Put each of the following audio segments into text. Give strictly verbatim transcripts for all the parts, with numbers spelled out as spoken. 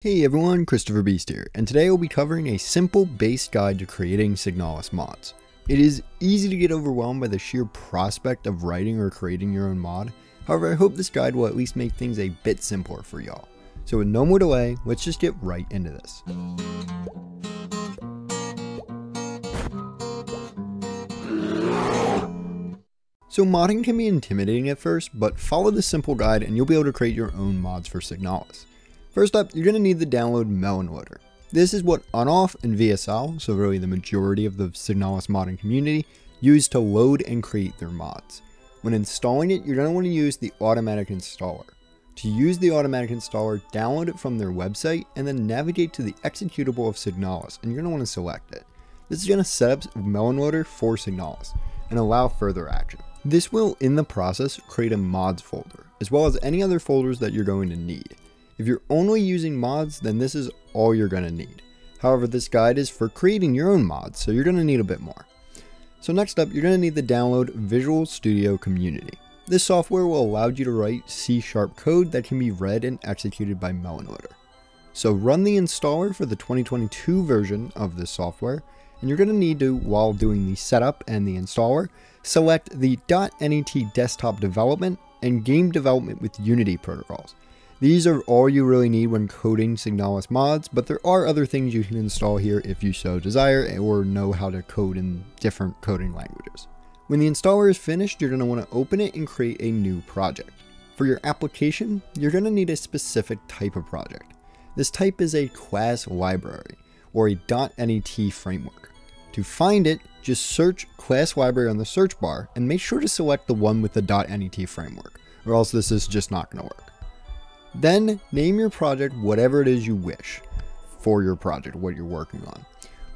Hey everyone, Cristiferbeast here, and today we'll be covering a simple base guide to creating Signalis mods. It is easy to get overwhelmed by the sheer prospect of writing or creating your own mod, however I hope this guide will at least make things a bit simpler for y'all. So with no more delay, let's just get right into this. So modding can be intimidating at first, but follow this simple guide and you'll be able to create your own mods for Signalis. First up, you're going to need to download MelonLoader. This is what Onoff and V S L, so really the majority of the Signalis modding community, use to load and create their mods. When installing it, you're going to want to use the automatic installer. To use the automatic installer, download it from their website and then navigate to the executable of Signalis, and you're going to want to select it. This is going to set up MelonLoader for Signalis and allow further action. This will, in the process, create a mods folder, as well as any other folders that you're going to need. If you're only using mods, then this is all you're going to need. However, this guide is for creating your own mods, so you're going to need a bit more. So next up, you're going to need to download Visual Studio Community. This software will allow you to write C sharp code that can be read and executed by MelonLoader. So run the installer for the twenty twenty-two version of this software, and you're going to need to, while doing the setup and the installer, select the .net desktop development and game development with Unity protocols. These are all you really need when coding Signalis mods, but there are other things you can install here if you so desire or know how to code in different coding languages. When the installer is finished, you're going to want to open it and create a new project. For your application, you're going to need a specific type of project. This type is a class library or a .net framework. To find it, just search class library on the search bar and make sure to select the one with the .net framework, or else this is just not going to work. Then name your project whatever it is you wish for your project, what you're working on.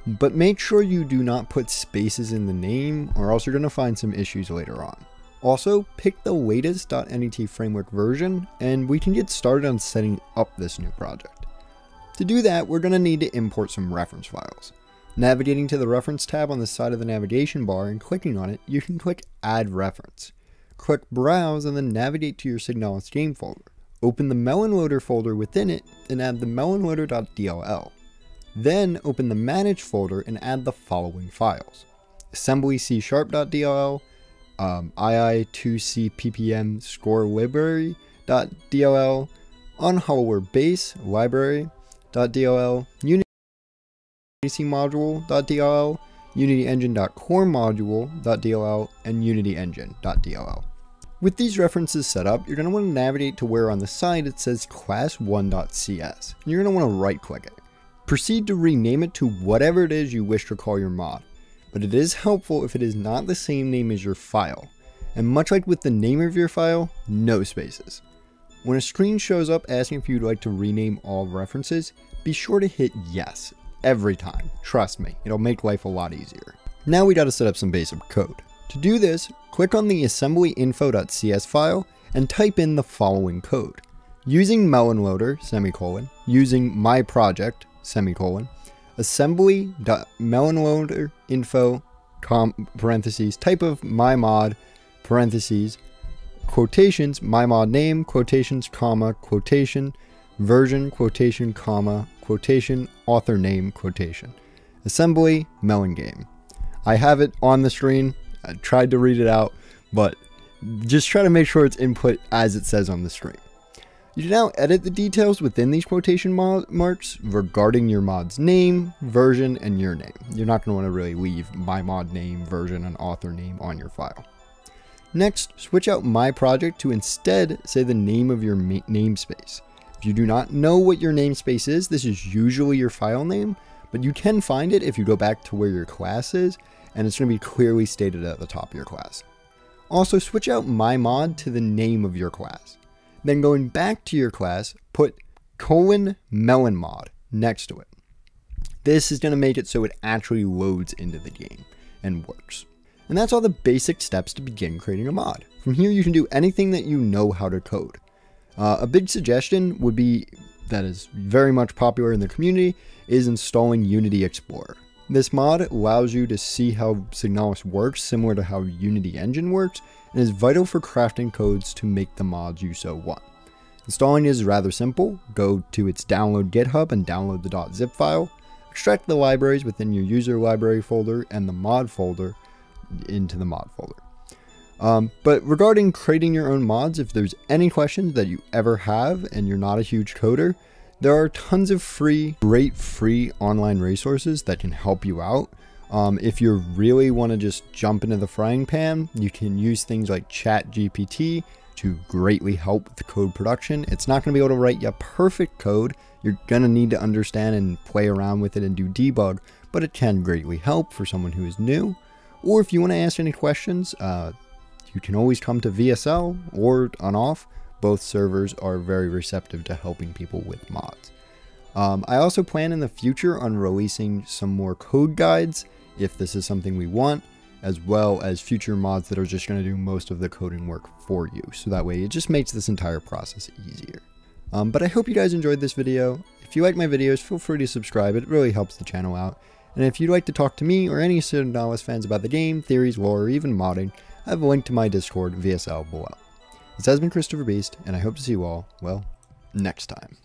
But make sure you do not put spaces in the name or else you're going to find some issues later on. Also, pick the latest .net framework version and we can get started on setting up this new project. To do that, we're going to need to import some reference files. Navigating to the reference tab on the side of the navigation bar and clicking on it, you can click Add Reference. Click Browse and then navigate to your Signalis game folder. Open the MelonLoader folder within it and add the melonloader.dll. Then open the manage folder and add the following files. Assembly c sharp dot dll, um, I I two C P P M score library.dll, unhollowware base library.dll, unity module.dll, unity engine.core module.dll, and unity engine.dll. With these references set up, you're going to want to navigate to where on the side it says class one dot C S, and you're going to want to right click it. Proceed to rename it to whatever it is you wish to call your mod, but it is helpful if it is not the same name as your file, and much like with the name of your file, no spaces. When a screen shows up asking if you'd like to rename all references, be sure to hit yes every time. Trust me, it'll make life a lot easier. Now we got to set up some basic code. To do this, click on the assemblyinfo.cs file and type in the following code. Using MelonLoader, semicolon, using my project, semicolon, assembly.melonloader.info, parentheses, type of my mod, parentheses, quotations, my mod name, quotations, comma, quotation, version, quotation, comma, quotation, author name, quotation. Assembly, melongame. I have it on the screen. I tried to read it out, but just try to make sure it's input as it says on the screen. You can now edit the details within these quotation marks regarding your mod's name, version, and your name. You're not going to want to really leave my mod name, version, and author name on your file. Next, switch out my project to instead say the name of your namespace. If you do not know what your namespace is, this is usually your file name, but you can find it if you go back to where your class is, and it's going to be clearly stated at the top of your class. Also, switch out my mod to the name of your class. Then going back to your class, put colon melon mod next to it. This is going to make it so it actually loads into the game and works. And that's all the basic steps to begin creating a mod. From here, you can do anything that you know how to code. Uh, a big suggestion would be that is very much popular in the community is installing Unity Explorer. This mod allows you to see how Signalis works, similar to how Unity Engine works, and is vital for crafting codes to make the mods you so want. Installing is rather simple. Go to its download GitHub and download the .zip file. Extract the libraries within your user library folder and the mod folder into the mod folder. Um, but regarding creating your own mods, if there's any questions that you ever have and you're not a huge coder, there are tons of free, great free online resources that can help you out. Um, if you really want to just jump into the frying pan, you can use things like ChatGPT to greatly help with code production. It's not going to be able to write your perfect code. You're going to need to understand and play around with it and do debug, but it can greatly help for someone who is new. Or if you want to ask any questions, uh, you can always come to V S L or Onoff. Both servers are very receptive to helping people with mods. Um, I also plan in the future on releasing some more code guides, if this is something we want, as well as future mods that are just going to do most of the coding work for you. So that way it just makes this entire process easier. Um, but I hope you guys enjoyed this video. If you like my videos, feel free to subscribe. It really helps the channel out. And if you'd like to talk to me or any Signalis fans about the game, theories, lore, or even modding, I have a link to my Discord, V S L, below. This has been Cristiferbeast, and I hope to see you all, well, next time.